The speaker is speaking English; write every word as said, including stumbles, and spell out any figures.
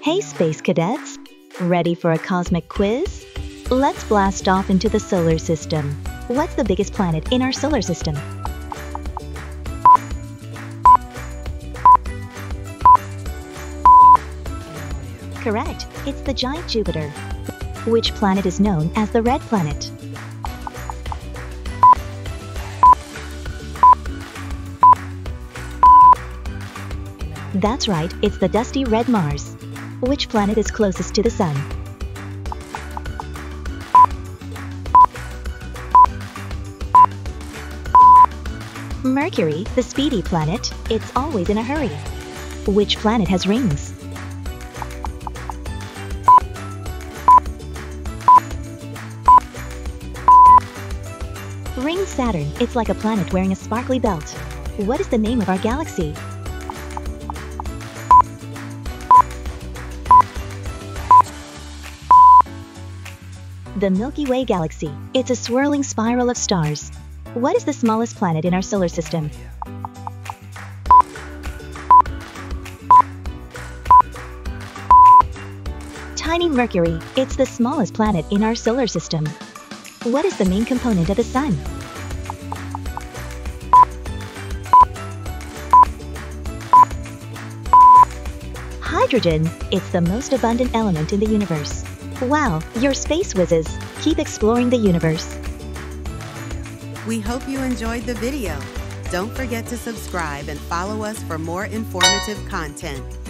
Hey, Space Cadets! Ready for a cosmic quiz? Let's blast off into the solar system. What's the biggest planet in our solar system? Correct! It's the giant Jupiter. Which planet is known as the red planet? That's right, it's the dusty red Mars. Which planet is closest to the Sun? Mercury, the speedy planet. It's always in a hurry. Which planet has rings? Ring Saturn. It's like a planet wearing a sparkly belt. What is the name of our galaxy? The Milky Way galaxy. It's a swirling spiral of stars. What is the smallest planet in our solar system? Tiny Mercury. It's the smallest planet in our solar system. What is the main component of the Sun? Hydrogen. It's the most abundant element in the universe. Wow, you're space whizzes. Keep exploring the universe. We hope you enjoyed the video. Don't forget to subscribe and follow us for more informative content.